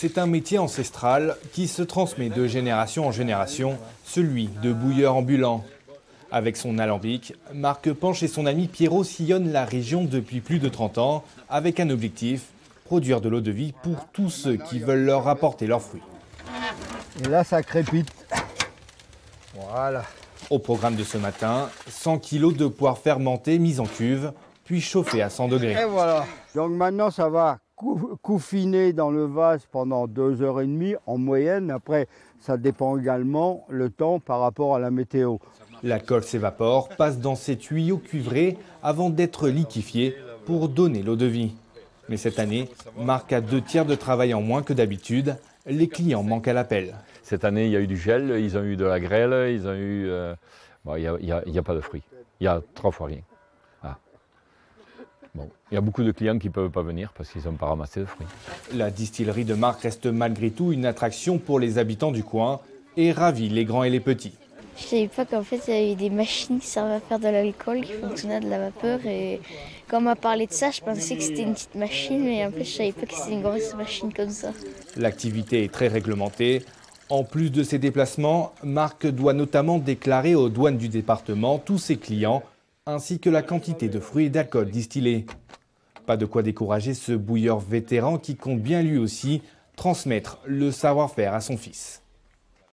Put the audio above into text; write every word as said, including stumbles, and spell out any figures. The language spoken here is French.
c'est un métier ancestral qui se transmet de génération en génération, celui de bouilleur ambulant. Avec son alambic, Marc Penche et son ami Pierrot sillonnent la région depuis plus de trente ans avec un objectif, produire de l'eau de vie pour tous ceux qui veulent leur rapporter leurs fruits. Et là, ça crépite. Voilà. Au programme de ce matin, cent kilos de poires fermentées mises en cuve, puis chauffées à cent degrés. Et voilà. Donc maintenant, ça va couffiner dans le vase pendant deux heures et demie en moyenne. Après, ça dépend également le temps par rapport à la météo. La colle s'évapore, passe dans ces tuyaux cuivrés avant d'être liquéfiée pour donner l'eau de vie. Mais cette année, Marc a deux tiers de travail en moins que d'habitude. Les clients manquent à l'appel. Cette année, il y a eu du gel, ils ont eu de la grêle, ils ont eu... Euh... Bon, il n'y a, a, a pas de fruits. Il y a trois fois rien. Ah. Bon. Il y a beaucoup de clients qui ne peuvent pas venir parce qu'ils n'ont pas ramassé de fruits. La distillerie de Marc reste malgré tout une attraction pour les habitants du coin et ravit les grands et les petits. Je ne savais pas qu'en fait, il y avait des machines qui servaient à faire de l'alcool, qui fonctionnaient à de la vapeur. Et quand on m'a parlé de ça, je pensais que c'était une petite machine, mais en fait, je ne savais pas que c'était une grosse machine comme ça. L'activité est très réglementée. En plus de ses déplacements, Marc doit notamment déclarer aux douanes du département tous ses clients, ainsi que la quantité de fruits et d'alcool distillés. Pas de quoi décourager ce bouilleur vétéran qui compte bien lui aussi transmettre le savoir-faire à son fils.